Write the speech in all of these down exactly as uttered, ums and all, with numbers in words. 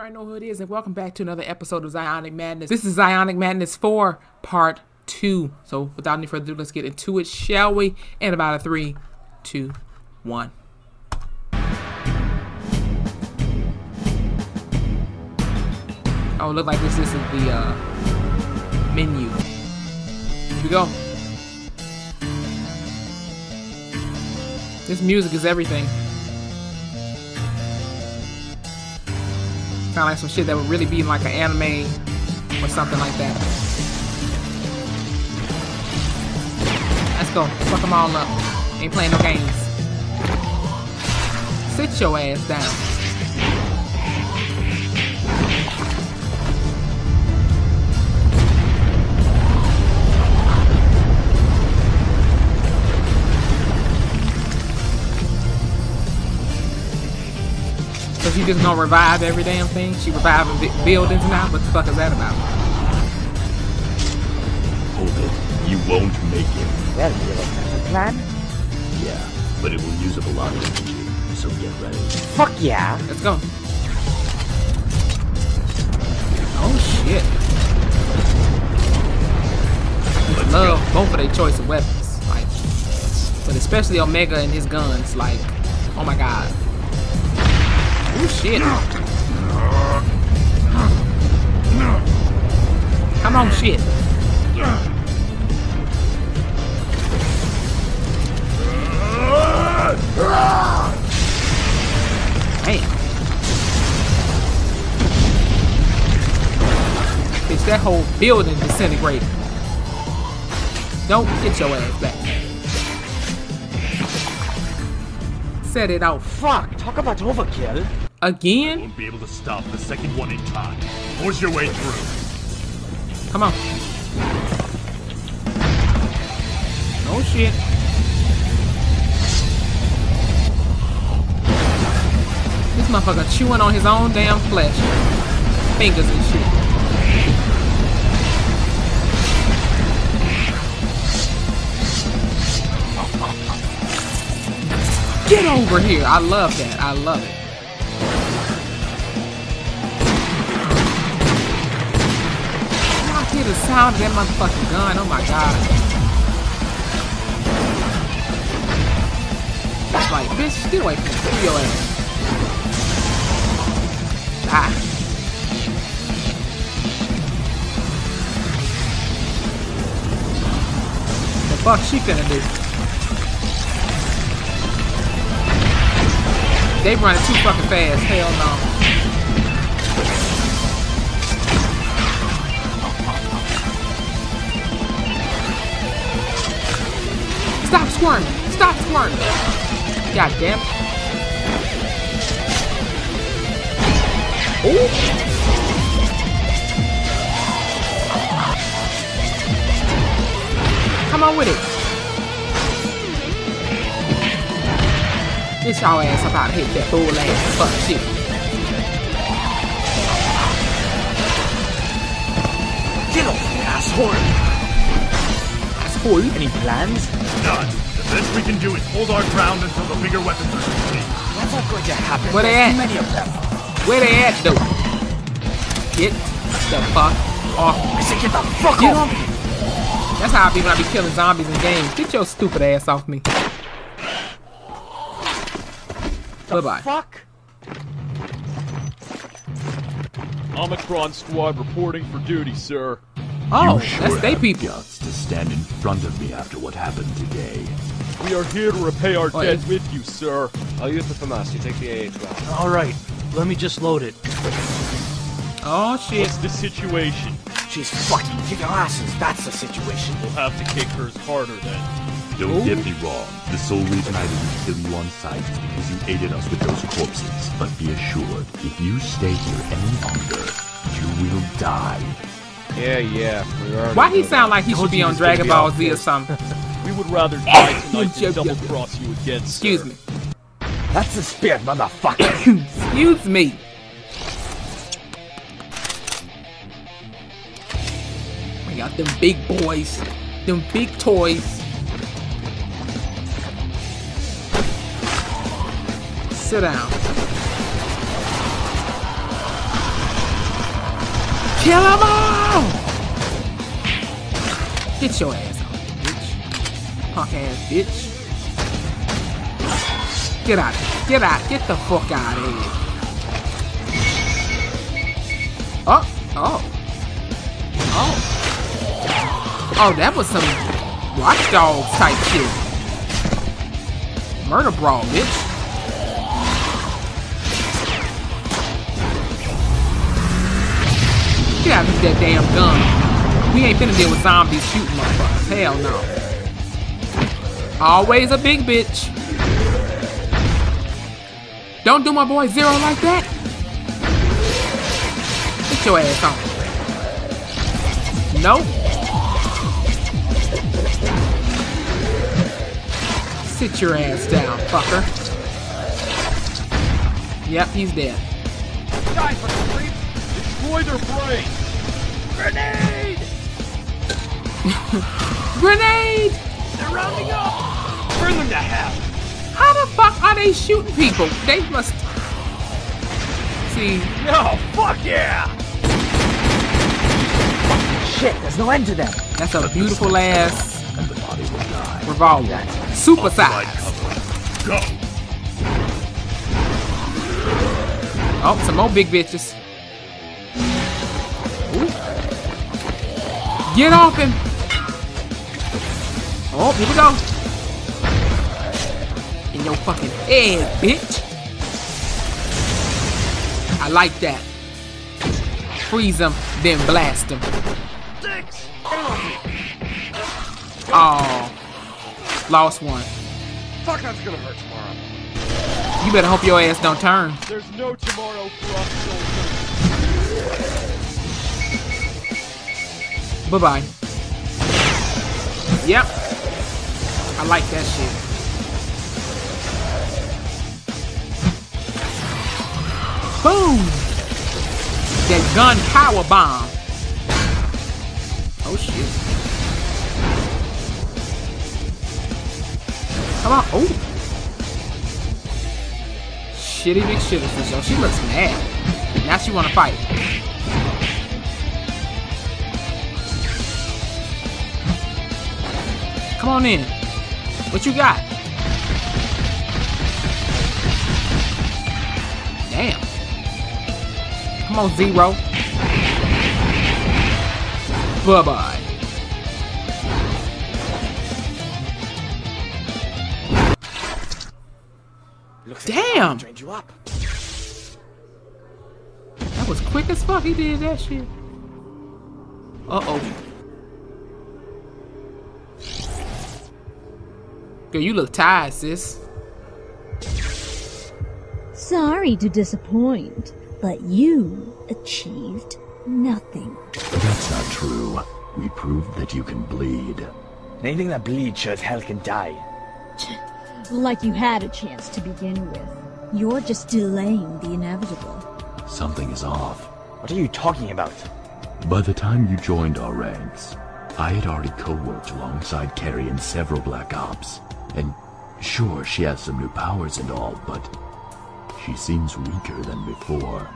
already know who it is, and welcome back to another episode of Xionic Madness. This is Xionic Madness four, part two. So without any further ado, let's get into it, shall we? And about a three, two, one. Oh, look like this, this is the uh, menu. Here we go. This music is everything. Kind of like some shit that would really be in like an anime or something like that. Let's go. Fuck them all up. Ain't playing no games. Sit your ass down. So she just gonna revive every damn thing? She reviving buildings now? What the fuck is that about? Hold it. You won't make it. Well, you don't have a plan? Yeah, but it will use up a lot of energy, so get ready. Fuck yeah! Let's go. Oh shit. But love both of their choice of weapons, like, but especially Omega and his guns, like, oh my god. Oh shit. Come on, shit. Hey, bitch, that whole building disintegrated. Don't get your ass back. Set it out. Fuck, talk about overkill. Again? I won't be able to stop the second one in time. Force your way through. Come on. Oh shit. This motherfucker chewing on his own damn flesh. Fingers and shit. Get over here. I love that. I love it. I hear the sound of that motherfucking gun. Oh my god. It's like, bitch, still ain't gonna kill your ass. Ah. The fuck she gonna do? They running too fucking fast, hell no. Stop squirming! Stop squirming! God damn it. Ooh. Come on with it. Get y'all ass about to hit that fool ass fuck shit. Get off the asshole. Asshole? Any plans? None. The best we can do is hold our ground until the bigger weapons are complete. That's not going to happen. Where they at? Many of them. Where they at though? Get the fuck off. I said get the fuck get off. off. That's how I be when I be killing zombies in games. Get your stupid ass off me. The Bye bye. Fuck? Omicron squad reporting for duty, sir. Oh, you sure that's they people. Guts to stand in front of me after what happened today. We are here to repay our oh, debt yeah. with you, sir. I'll use the FAMAS. You take the A A twelve. All right. Let me just load it. Oh shit. What's the situation? She's fucking kicking asses, that's the situation. We'll have to kick hers harder then. Don't Ooh. get me wrong. The sole reason I didn't kill you on sight is because you aided us with those corpses. But be assured, if you stay here any longer, you will die. Yeah, yeah. Why he sound like he should be on Dragon Ball Z or something? We would rather die tonight than double cross you again, sir. Excuse me. That's the spirit, motherfucker! Excuse me! We got them big boys. Them big toys. Sit down. Kill them all! Get your ass on, bitch. Punk ass bitch. Get out of here. Get out. Get the fuck out of here. Oh. Oh. Oh. Oh, that was some watchdog type shit. Murder brawl, bitch. Get out of that damn gun. We ain't finna deal with zombies shooting motherfuckers. Hell no. Always a big bitch. Don't do my boy Zero like that. Get your ass on. Nope. Sit your ass down, fucker. Yep, he's dead. Die for free. Destroy their brain! Grenade! Grenade! They're rounding up! Burn them to hell! How the fuck are they shooting people? They must... See... No! Fuck yeah! Shit, there's no end to them! That's a beautiful ass... revolver. Super size! Go! Oh, some more big bitches. Get off him! Oh, here we go! In your fucking head, bitch! I like that. Freeze him, then blast him. Oh, lost one. Fuck, that's gonna hurt tomorrow. You better hope your ass don't turn. There's no tomorrow for us soldiers. Bye-bye. Yep. I like that shit. Boom! That gun power bomb. Oh, shit. Come on. Oh. Shitty big shit for sure. She looks mad. Now she want to fight. Come on in. What you got? Damn. Come on, Zero. Bye-bye. Damn! That was quick as fuck he did that shit. Uh-oh. Girl, you look tired, sis. Sorry to disappoint, but you achieved nothing. That's not true. We proved that you can bleed. Anything that bleeds shows hell can die. Like you had a chance to begin with. You're just delaying the inevitable. Something is off. What are you talking about? By the time you joined our ranks, I had already co-worked alongside Carrie in several Black Ops. And sure, she has some new powers and all, but she seems weaker than before.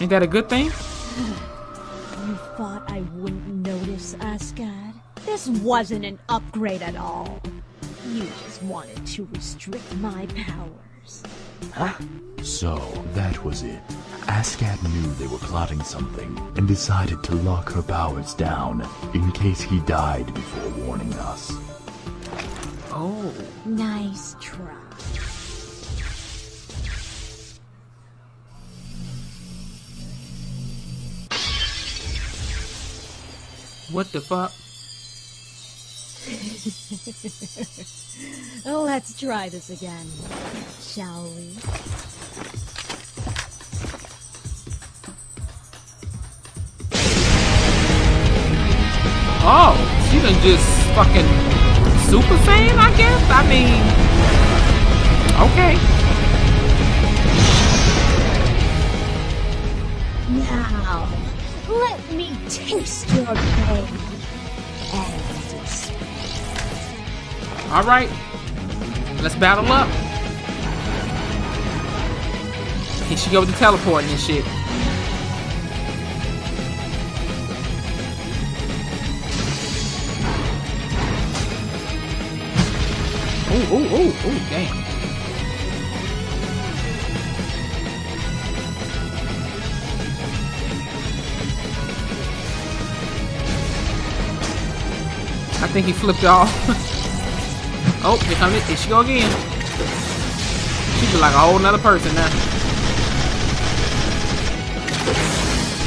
Ain't that a good thing? You thought I wouldn't notice, Asgad? This wasn't an upgrade at all. You just wanted to restrict my powers. Huh? So, that was it. Asgad knew they were plotting something, and decided to lock her powers down, in case he died before warning us. Oh. Nice try. What the fuck? Let's try this again, shall we? Oh, she done just fucking Super Saiyan, I guess? I mean, okay. Now, let me taste your pain and experience. All right, let's battle up. Here she goes to teleporting and shit. ooh, ooh, ooh, damn. I think he flipped off. Oh, here comes it. Here she go again. She be like a whole nother person now.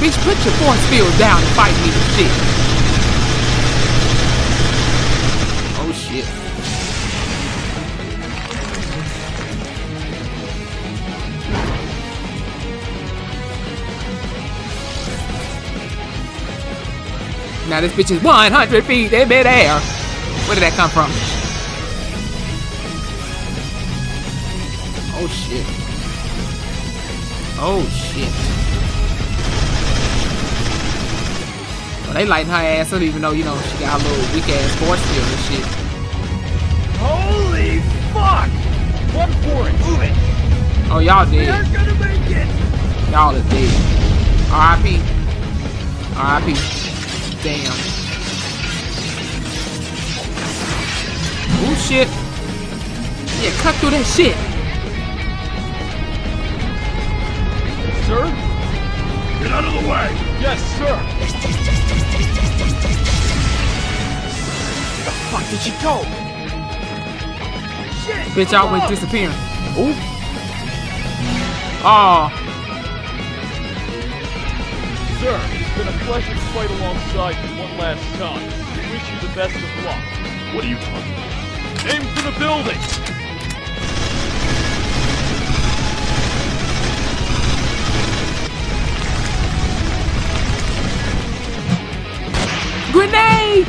Bitch, put your force field down and fight me with shit. Oh shit. Now this bitch is one hundred feet in midair. Where did that come from? Oh shit. Oh shit. Well, they lighting her ass up even though, you know, she got a little weak ass force field and shit. Holy fuck! One for it, move it! Oh, y'all dead. We aren't gonna make it! Y'all is dead. R I P. R I P. Damn. Oh shit. Yeah, cut through that shit. Sir? Get out of the way. Yes, sir. Where the fuck did she go? Shit. Bitch, I went disappearing. Ooh. Aw. Sir, it's been a pleasure to fight alongside you one last time. We wish you the best of luck. What are you talking about? Aim for the building! Grenade!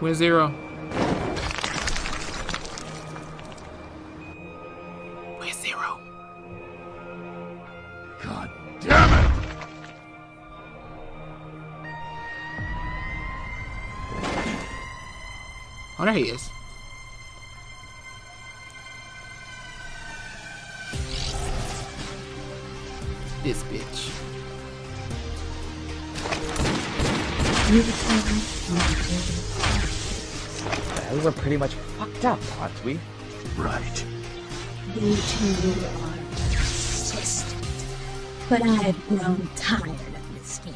Win zero. Win zero. God damn it! Oh, there he is. This bitch. We were pretty much fucked up, aren't we? Right. You two are persistent, but I've grown tired of this game.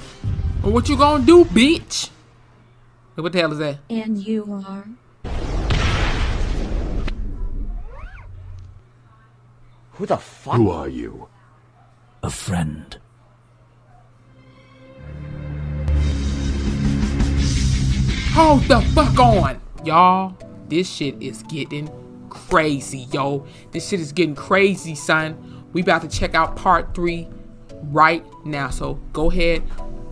Well, what you gonna do, bitch? What the hell is that? And you are? Who the fuck? Who are you? A friend. Hold the fuck on, y'all. This shit is getting crazy, yo. This shit is getting crazy, son. We about to check out part three right now. So go ahead,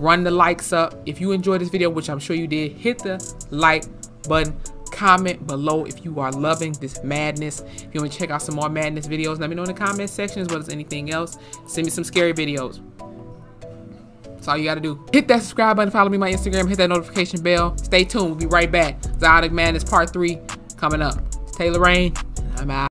run the likes up. If you enjoyed this video, which I'm sure you did, hit the like button. Comment below if you are loving this madness. If you want to check out some more madness videos, let me know in the comment section as well as anything else. Send me some scary videos. That's all you gotta do. Hit that subscribe button, follow me on my Instagram, hit that notification bell. Stay tuned, we'll be right back. Xionic Madness Part three coming up. It's Taylor Rain, I'm out.